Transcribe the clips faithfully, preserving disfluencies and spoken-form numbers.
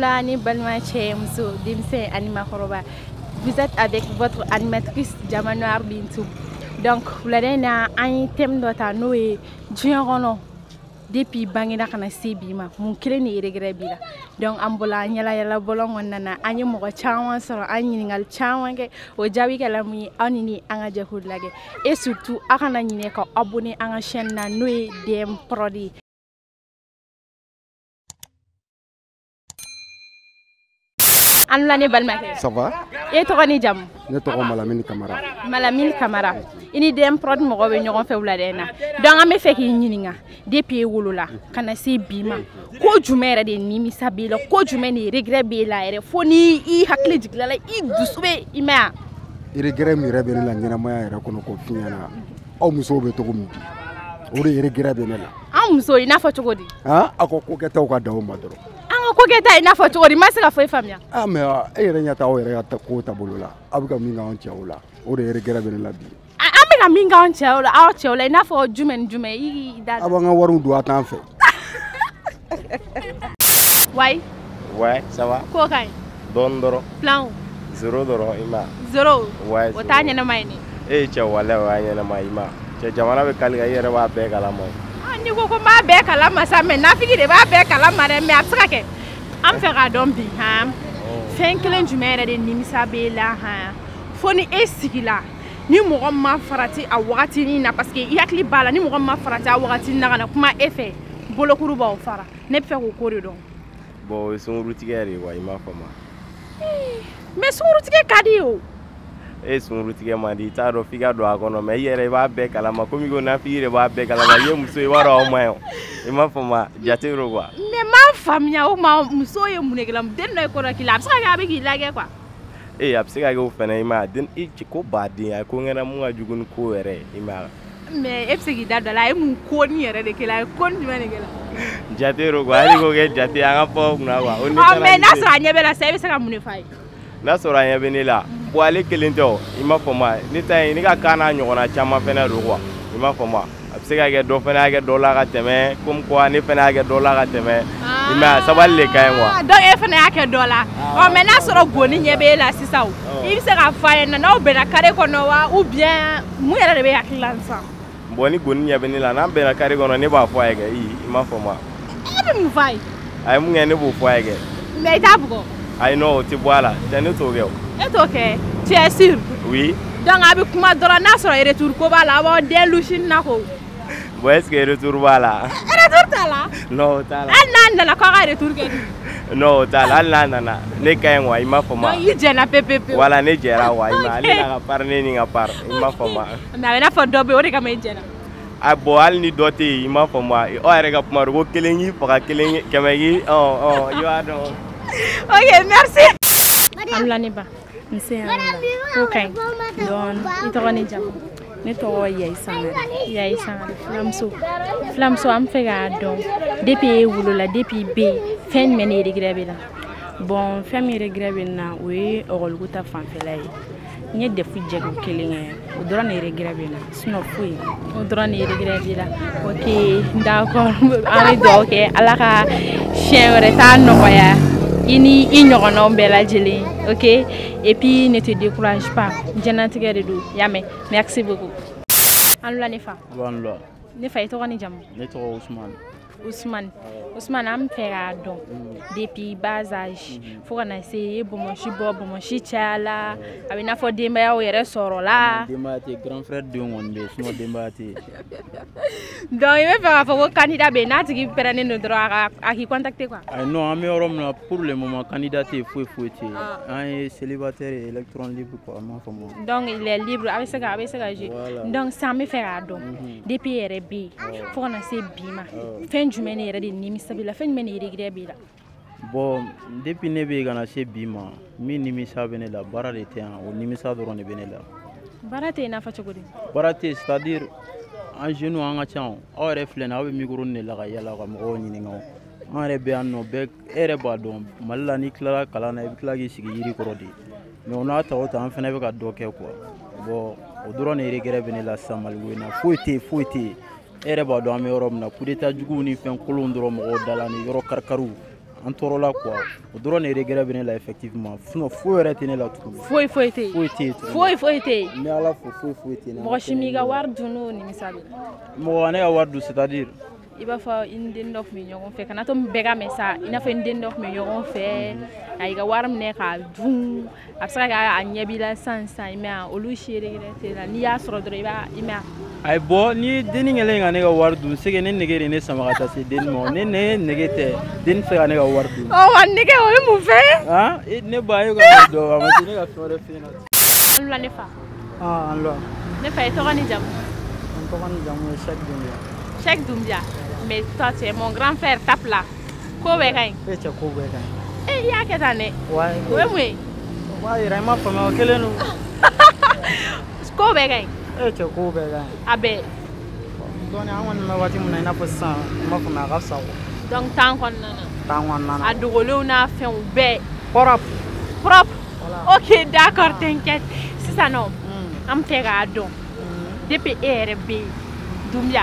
Moulani Balmache Moussou, Dimse Anima Koroba. Vous êtes avec votre animatrice Diamant Noir Binta. Donc, vous avez un thème de nous et Dieu Renaud. Depuis Bangina Kanasibima, mon créni regrebila. Donc, Ambola, Yala Yala Bolong, Nana, Anyam Chawan, Sora, Aningal Chawange, Ojawi Kalami, Anini, Angaja Hudlage. Et surtout, Arananeko, abonné à la chaîne Noé D M Prodi. Anulane Balmake. Ça va? Et Ntoani Jam. Ntoani Malamini Kamara. Malamini Kamara. Ini dem prod mo gobe ñogon fewladena. Donc amé fek yi ñininga depuis wulula kana se bima ko jumera de nimi sabila ko jumeni regret be la ere foni i hakle jigla la i dusube ima. I regret mi rebe la ñena maya ere ko no ko fiñana. Aw muso be to ko mi. Ori regret be la. Aw muso ina fa to ko di. Ha akoko ke taw ka dawo madoro. Ah mais il y a ta oreille à ta côte à Bolola, avec un mingan chaola, ou des regrets de la vie. Ah, mais un mingan chaola, out chaola, il n'a pas de jumen jumei d'avant un warou doit en faire. Ouais, ouais, ça va. Cocaïne, dondoro, plan, zéro d'oro, ima, zéro, ouais, ou t'as une main. Eh, chaola, ouais, une maïma. J'ai jamais avec Caligaïre à Beg à la main. Ah, n'y a pas bec à la massa, mais n'a pas de bec à la marée, mais abstraque. Amferado mbi ha fenkelen jumere de nimisa be la ha foni esigila ni mo ma farati awati ni na parce que yakli bala ni mo ma farati awati na kana kuma efe bolokuru ba ofara ne fe ko kore don bo son rutigere wa ima fama mais son rutige kadio e son rutige mandi ta do figa do akono me yere ba be kala ma komi go na fiire ba be kala ma yemso e wara o mayo ima fama jatero wa famille au ma musoye muneglam den no ko rakila absaka ga be gilage kwa eh absaka ga ofena ima den ichiko badi ya ko ngena mu ajugun ko ere ima me epsegi dada la mu ko ni ere de kila ko ni menegela jatero kwa ali ko ge jati anga po na wa oni ta me nasra nyebe la service ka munifai nasra nyebe ni la ko ali kelento ima foma ni tai ni ka kana nyona chama fena ro kwa ima foma absaka ga do fena ga dollar ka teme kum ko ani fena ga dollar ka teme. Mais ça va les cailloux. Donc, il faut que les dollars. On mène à son bon nid et la sisa. Il sera fait un an au Benacare Konoa ou bien Mouya de Béaclansa. Bonnie Bouni a venu la name Benacare Konoa n'est pas foyer. Il m'a formé. Il m'a fait. I'm going to go for it. Mais d'abord. I know, Tibuala. T'es ok. Tu es sûr? Oui. Donc, avec ma dollar, n'a pas été retour pour la voir des louchines. Où est-ce que retour va là? Retour ta là? Non, ta là. Elle n'a pas encore retour. Non, ta là, elle n'a pas. Ne qu'un wa, il m'a formé. Il dit na pépé. Voilà, ne gère wa, il m'a. Elle n'a pas parlé ni n'a pas. Il m'a formé. Mais elle n'a pas d'obé, on est comme il gère. Ah bon, elle n'y doit il m'a formé. Oh, elle regarde pour moi, vous killing, pour killing, kamegi. Oh, oh, you are done. Ok, merci. Amlaneba, monsieur. Ok. Don, il te renie jamais. Neto yaisanga yaisanga flamso flamso am fega don depuis wulula depuis b fin mené regret la bon fin mené regret na oui orolguta fan felay ni de fu djego kelinga odora ne regret la sino fu odora ne regret la OK d'accord ari do OK ala ka chien reta no ya ini ignorant bela jeli OK et puis ne te décourage pas jenante gade do yame merci beaucoup anula nefa bonlo nefa to gani jam ne to Ousmane Ousmane Ousmane Amferado depuis bas âge faut qu'on essaye bon mon chi bon mon chi chala abina fo demba ya yere soro la demba te grand frère de monde sino demba te donc il veut faire faut candidat benat qui prenne nos droits à qui contacter quoi non mais on pour le moment candidat te faut faut te un célibataire électron libre quoi donc il est libre avec ça avec ça donc ça me fait ado depuis R B faut qu'on essaye bima fin du mener de Nimisabila, fin meni regrebila. Bon, depuis nebe gana se bima, mi nimisa benela, barade te an, ou nimisa dorone benela. Barate na fa chogodi. Barate, c'est-à-dire en genou en achan, or reflen avec micro ne la yala comme on y n'en. En rebean no bec, erebadom, malani clara kalana et clagi sigiri corodi. Mais on a tort en fin avec à doke quoi. Bon, au dorone regrebenela samalguena, foueté, foueté. Ereba do ame orom na kudeta jugu ni fen kolondro mo dalani yoro karkaru on tourne là quoi. On doit les regarder là effectivement. Faut faut retenir là tout. Faut faut être. Faut être. Faut faut être. Mais alors faut faut faut être. Moi je m'y garde du nom ni misal. Moi on est à garde c'est-à-dire. Il va falloir une dinde millions on fait. Quand on bega mais ça, il a fait une dinde millions on fait. Il va warm ne ka dun. Après ça il y a bien sans sans il met au loucher regarder là. Ni à se redresser il met. Ay bon ni dening ele ngane ga wardu sege ne nege ne samagata se den mo ne ne nege te den fe ngane ga wardu oh an nege o mu fe ha ne bayo ga do ma ne ga fore fina la ne fa ah an lo ne fa e to ga ni jam on to ga ni jam chaque dumbia chaque dumbia mais toi tu es mon grand frère tape là ko be kai e cha ko be kai e ya ke tane wa we we wa ira ma fa ma kelenu ko be kai Eh, tu es cool, bébé. Ah ben. Donc, tu as un moment où tu m'as énervé ça, moi comme un garçon. Donc, t'as un quoi nana? T'as un quoi nana? À Douala, on a fait un bébé. Propre. Propre. Ok, d'accord, t'inquiète. C'est ça non? Am tega don. Depuis R B, Doumbia.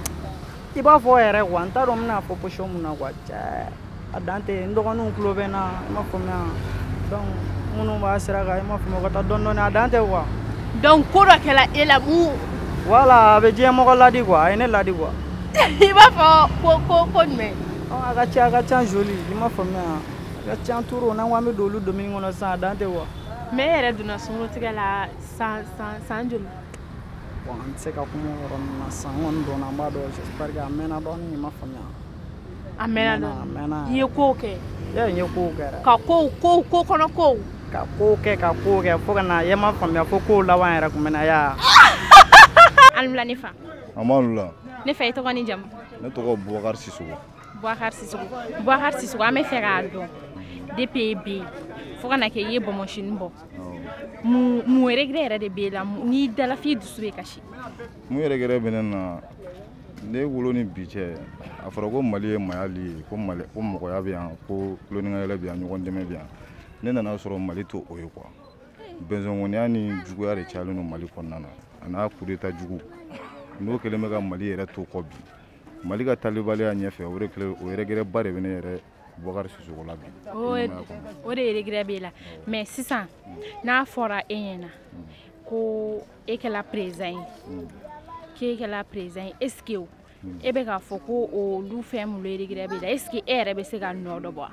iba fo era wanta rom na popo shom na kwa cha adante ndo kono klobena ma komna don muno ma sira ga ma fomo kata donno na adante kwa don koro kala ela mu Voilà, avec Dieu, mon la dit quoi, il est là dit quoi. Il va faire pour pour pour mais. On a gâché, gâché joli, il m'a fait bien. Gâché un tour, on a oublié de l'eau domingo dans sa dent et quoi. Mais elle est dans son route là, sans sans sans joli. Bon, on sait qu'à comment on a sans on donne un bado, j'espère que amena donne il m'a fait bien. Amena donne. Amena. Il est coqué. Il est coqué. Kako kako kako non kako. Kako que kako que faut que na il m'a fait bien faut que la voie est recommandée ya. Amla nefa. Amla. Nefa ito kani jam. Neto ko buakar sisugo. Buakar sisugo. Buakar sisugo amefirado. D P B. Foga na keye bomoshin bo. Mu mu eregere de bela ni dala fi dusube kashi. Mu eregere benena ne wuloni biche afrogo mali mayali ko mali ko mo ya bian ko loninga ya bian ngon deme bian. Nena na soro mali to oyo kwa. Benzongoni ani jugo ya re chalo no mali konnana. Ana kureta jugu no keleme ga mali yere to kobi mali ga talibale ya nyefe o rekle o regere bare bene yere bogar susugo labi o o regere bela mais six cents na fora enyena ko ekela présent ke ekela présent est-ce que ebe ga foko o lu fem lu regere bela est-ce que ere be se ga nodo bo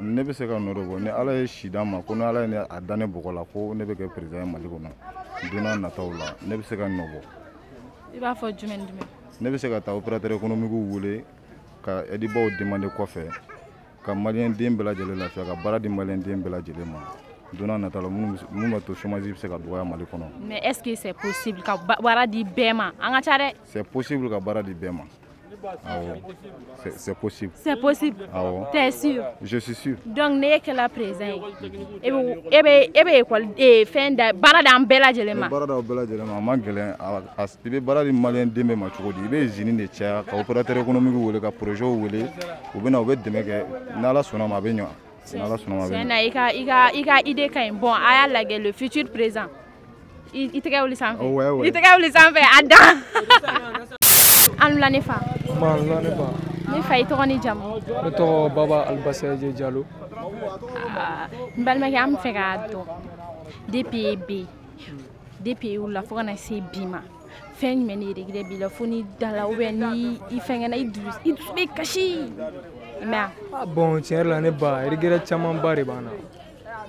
ne be se ga nodo bo ne ala shida ma ko ala ne adane bogola ko ne be ke présent mali ko no dina na taula ne be se ga nobo iba fo jumen dume ne be se ga ta opérateur économique wulé ka edi baw demander ko fe ka malien dembela jele la fe ka baradi malien dembela jele ma dina na taula mu mu to chomage be se ga doya mali kono mais est-ce que c'est possible ka baradi bema anga tare c'est possible ka baradi bema ah oui. C'est possible. C'est possible. Ah oui. T'es sûr? Je suis sûr. Donc n'est que la présence. Et ben et ben et ben quoi? Et fin de barada ambela jelema. Barada ambela jelema. Mangelen as tu veux barada malien demain machuodi. Tu veux zini ne tia. Opérateur économique ou le projet ou le ou bien on veut demain que nala sona ma benyo. Nala sona ma benyo. C'est na ika ika ika idée quand bon aya la le futur présent. Il il te gagne les cent. Ouais ouais. Il te gagne les cent Adam. Anula nefa. Malula nefa. Nefa ito kani jam. Ito baba albaseje jalo. Mbalma yam ferado. D P B. D P ula foga na se bima. Fen meni regre bila foni dalawe ni ifenga na idus idus be kashi. Ma. Ah bon tiens la neba regre chaman bare bana.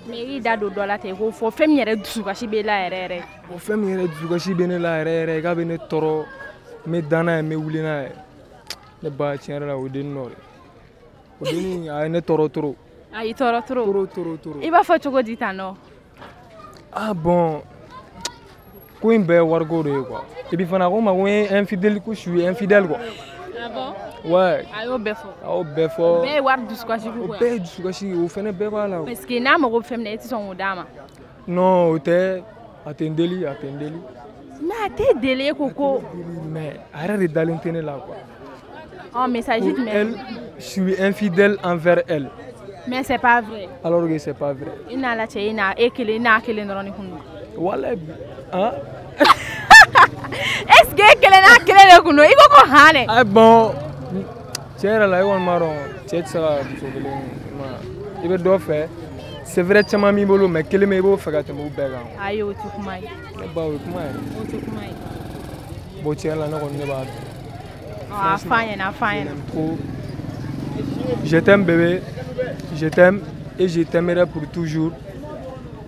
Meri dado dola te go fo fem yere dusu kashi be la erere. Fo fem yere dusu kashi be ne la erere ga be ne toro. Mais dans la même où l'année, les bâtiments là au nord, au dîner à une toro toro. Ah, il toro toro. Toro toro toro. Il va faire tout dit à non. Ah bon. Quoi une belle wargo de quoi. Et puis finalement, moi, je suis infidèle, je suis infidèle quoi. Ah bon. Ouais. Ayo befo. Ayo befo. Be war duskwajiru kwa. Be duskwashi ufene be wala. Parce que na mo femne eti son odama. Non, ote atendeli atendeli. Na te délai koko. Mais arrête de dalentene là quoi. Oh mais ça dit mais elle, je suis infidèle envers elle. Mais c'est pas vrai. Alors que c'est pas vrai. Ina la che ina ekele ina akele noroni kunu. Wala hein? Est-ce que ekele na akele kunu? Iko ko hane. Ah bon. Tiens là on marron. Tiens ça bosobele ma. Ibe do fe. C'est vrai que maman mibolo mais quel me bo faga te mo bega. Ayo tukumai. Ba tukumai. O tukumai. Bo tiens là na ko ne ba. Ah fine na fine. Je t'aime bébé. Je t'aime et je t'aimerai pour toujours.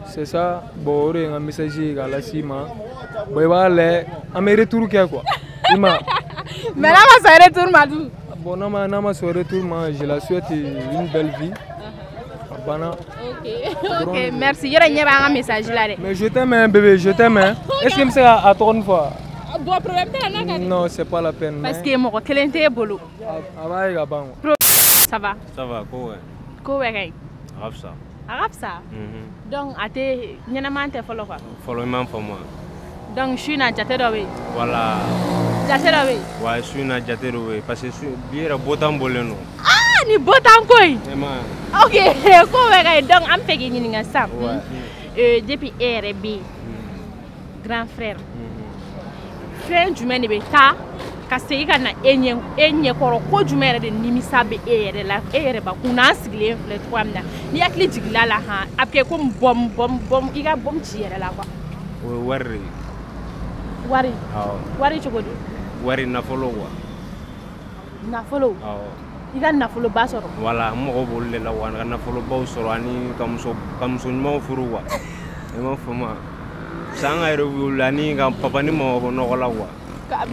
C'est ça. Bon, on a un message à la cima. Bon, voilà, on me retourne quoi. Ima. Mais là, ma soeur retourne ma dou. Bon, non, ma non, ma soeur retourne ma. Je la souhaite une belle vie. Bana. Ok, ok, merci. Il y a un message là. Mais je t'aime, bébé, je t'aime. Est-ce que c'est à ton fois? Bon, problème là. Non, c'est pas la peine. Parce que mon client est bolo. Ah bah il a bon. Ça va. Ça va, quoi. Quoi est-ce arabe ça. Arabe ça. Donc, athée, n'y en a pas follow quoi. Follow moi pour moi. Donc, je suis na jaterowe. Voilà. Jaterowe. Ouais, je suis na jaterowe parce que je suis bien botam boleno. Ah, ni botam quoi. Vraiment. Ok, quoi est-ce donc am fait gagner n'inga ça. Euh, depuis R B. Grand frère. Frère du mène beta. Kasi kana enye enye koroko jumere de nimisa be ere la ere ba kuna sigle le twamna ni akli jigla la ha après comme bom bom bom iga bom tiere la quoi we wari wari ah wari chogodo wari na follow wa na follow ah iga na follow ba soro wala mo ko bolle la wa na follow ba soro ani kam so kam so mo furu wa e mo fama sanga ero bulani kam papa ni mo no ko la wa.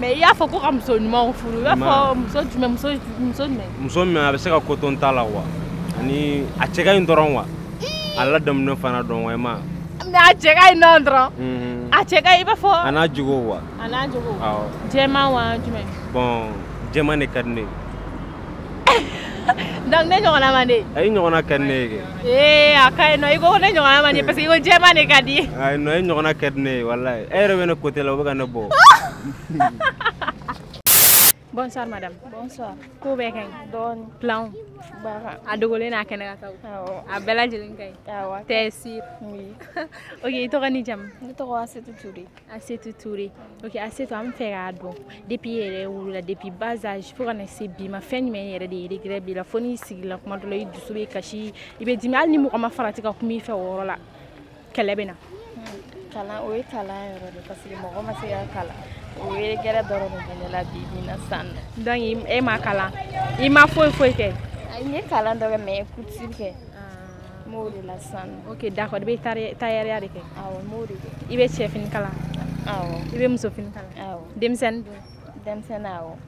Mais il faut qu'on me sonne, mon fou. Il faut que je me sonne. Je me sonne avec ce coton tala. Ni à checker une dronwa. À la dame ne fana dronwa. Mais à checker une dronwa. À checker, il faut. Anna Jugo. Anna Jugo. Jema wa Jema. Bon, Jema ne carne. Donc, nous avons la manée. Nous avons la carne. Eh, à Kaino, il faut que nous avons la manée parce que Jema ne carne. Ah, nous avons la carne. Voilà. Et revenons côté là, vous avez un beau. Bonsoir madame. Bonsoir. Comment allez-vous? Don. Plan. Bah. À Dogolé na kenega tau. À Bella Jelinkai. Ah ouais. Tessi. Oui. Ok. Toi ni jam. Toi assez tout touré. Assez tout touré. Ok. Assez toi me faire à bon. Depuis hier ou la depuis bas âge pour qu'on essaie bien ma fin mais hier des regrets bien la folie sigla comment tu l'as eu du souper caché. Il me dit mais al ni moi ma faratique à combien fait au rola. Quelle est bien. Kala oui kala au parce que moi ma c'est kala. Oui, il y a des gens qui sont il y a il m'a fait il y a des mais ok, d'accord. Il il est chef. Il est chef. Il est chef.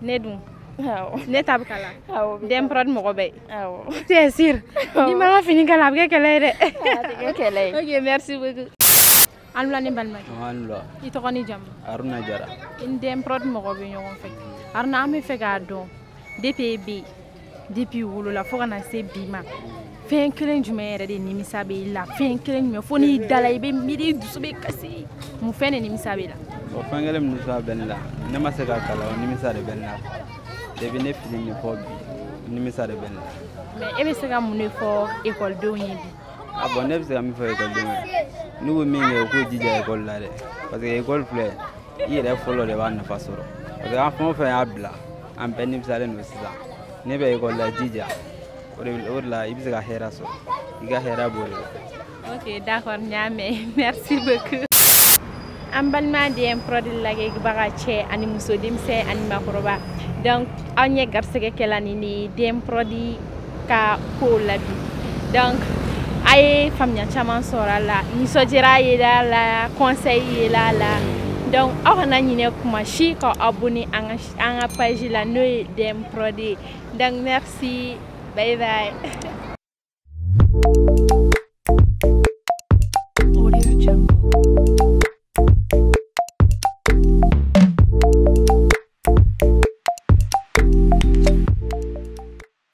Il est ne t'as pas là. Dem prod m'obéit. C'est sûr. Il m'a fini là. Ok, merci beaucoup. Anula ne balma. Anula. Ito kani jam. Aruna jara. Indem prod mo ko binyo kung fake. Aruna ame fake ado. D P B, D P ulo la foga na se bima. Fake kering jumere de ni misabi la. Fake kering mo phone idala ibe miri dusube kasi. Mo fake ni misabi la. O fake kering mo dusube la. Ne masega kala ni misabi la. Devine feeling ni phone ni misabi la. Me ebe sega mo ne phone ekol do yibi. Abo ne sega mo phone ekol do yibi. Nous sommes tous les écoles. Parce que les écoles, il y a des follow de la façon. Parce que l'enfant fait un blanc. Un pénis de salon aussi. Nous sommes écoles de Dija. Ok, d'accord, merci beaucoup. Ambalma de un produit de la Barache, Animuso Dimse, Anima Koroba. Donc, on y a Garseke Kelanini, d'un produit pour la vie. Donc, aïe, famille, chaman sera là. Ni sojera est là, la conseil est là, là. Donc, on a une kumashi quand abonné à la page la noix d'un produit. Donc, merci. Bye bye.